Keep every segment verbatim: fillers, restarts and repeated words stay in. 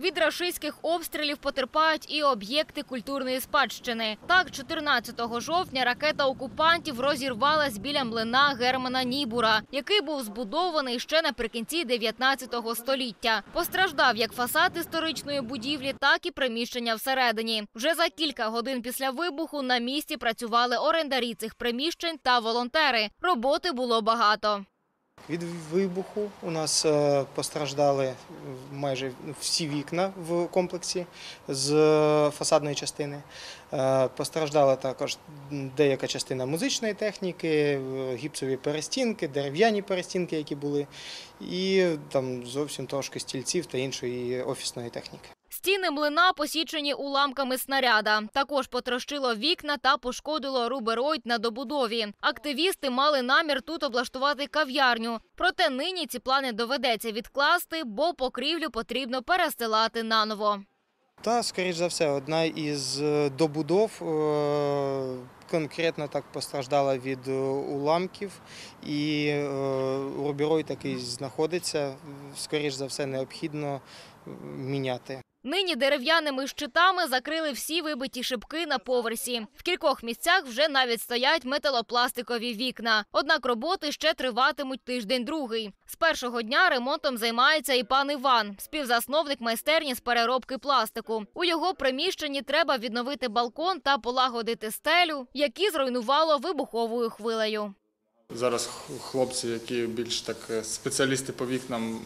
Від рашистських обстрілів потерпають і об'єкти культурної спадщини. Так, чотирнадцятого жовтня ракета окупантів розірвалась біля млина Германа Нібура, який був збудований ще наприкінці дев'ятнадцятого століття. Постраждав як фасад історичної будівлі, так і приміщення всередині. Вже за кілька годин після вибуху на місці працювали орендарі цих приміщень та волонтери. Роботи було багато. Від вибуху у нас постраждали майже всі вікна в комплексі з фасадної частини. Постраждала також деяка частина музичної техніки, гіпсові перестінки, дерев'яні перестінки, які були, і там зовсім трошки стільців та іншої офісної техніки. Стіни млина посічені уламками снаряда. Також потрощило вікна та пошкодило рубероїд на добудові. Активісти мали намір тут облаштувати кав'ярню. Проте нині ці плани доведеться відкласти, бо покрівлю потрібно перестилати наново. Та, скоріш за все, одна із добудов конкретно так постраждала від уламків, і рубероїд такий знаходиться, скоріш за все, необхідно міняти. Нині дерев'яними щитами закрили всі вибиті шибки на поверсі. В кількох місцях вже навіть стоять металопластикові вікна. Однак роботи ще триватимуть тиждень-другий. З першого дня ремонтом займається і пан Іван, співзасновник майстерні з переробки пластику. У його приміщенні треба відновити балкон та полагодити стелю, які зруйнувало вибуховою хвилею. Зараз хлопці, які більш так спеціалісти по вікнам,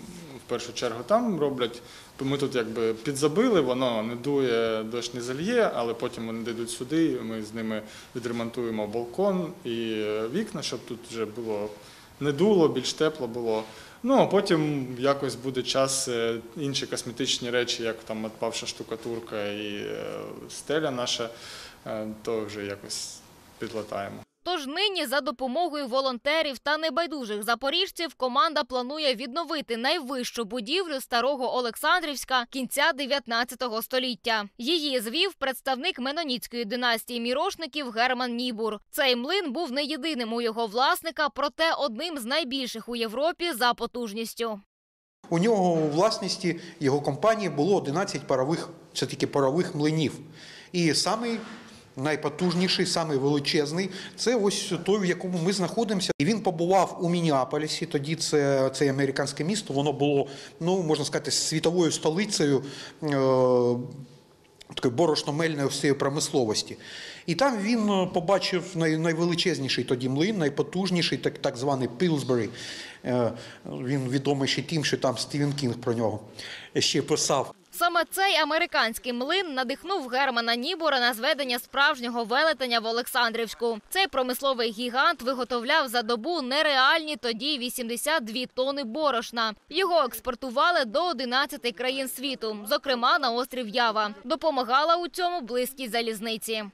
в першу чергу там роблять. Ми тут якби підзабили, воно не дує, дощ не зальє, але потім вони дійдуть сюди, ми з ними відремонтуємо балкон і вікна, щоб тут вже було не дуло, більш тепло було. Ну, а потім якось буде час інші косметичні речі, як там відпавша штукатурка і стеля наша, то вже якось підлатаємо. Тож нині за допомогою волонтерів та небайдужих запоріжців команда планує відновити найвищу будівлю Старого Олександрівська кінця дев'ятнадцятого століття. Її звів представник менонітської династії мірошників Герман Нібур. Цей млин був не єдиним у його власника, проте одним з найбільших у Європі за потужністю. У нього у власності його компанії було одинадцять парових, це таки парових млинів. І саме найпотужніший, самий величезний – це ось той, в якому ми знаходимося. І він побував у Міннеаполісі, тоді це, це американське місто, воно було, ну, можна сказати, світовою столицею е, такої борошно-мельної всієї промисловості. І там він побачив най, найвеличезніший тоді млин, найпотужніший, так, так званий Пілсбері. Е, він відомий ще тим, що там Стівен Кінг про нього ще писав. Саме цей американський млин надихнув Германа Нібура на зведення справжнього велетеня в Олександрівську. Цей промисловий гігант виготовляв за добу нереальні тоді вісімдесят дві тони борошна. Його експортували до одинадцяти країн світу, зокрема на острів Ява. Допомагала у цьому близькій залізниці.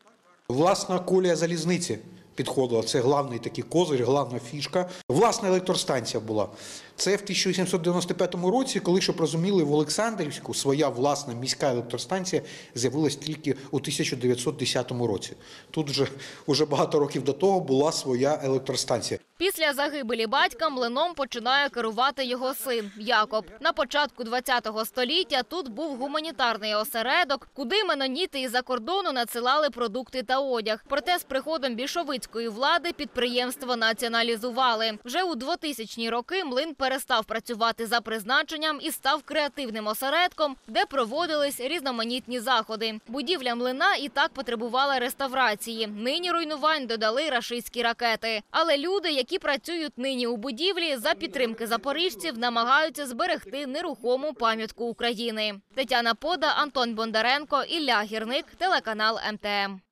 Власна колія залізниці підходила. Це головний такий козир, головна фішка. Власна електростанція була. Це в тисяча вісімсот дев'яносто п'ятому році, коли, щоб розуміли, в Олександрівську своя власна міська електростанція з'явилась тільки у тисяча дев'ятсот десятому році. Тут вже, вже багато років до того була своя електростанція. Після загибелі батька млином починає керувати його син Якоб. На початку двадцятого століття тут був гуманітарний осередок, куди меноніти із-за кордону надсилали продукти та одяг. Проте з приходом більшовицької влади підприємство націоналізували. Вже у двотисячні роки млин перестав працювати за призначенням і став креативним осередком, де проводились різноманітні заходи. Будівля млина і так потребувала реставрації. Нині руйнувань додали рашистські ракети. Але люди, які які працюють нині у будівлі, за підтримки запоріжців намагаються зберегти нерухому пам'ятку України. Тетяна Пода, Антон Бондаренко, Ілля Гірник, телеканал М Т М.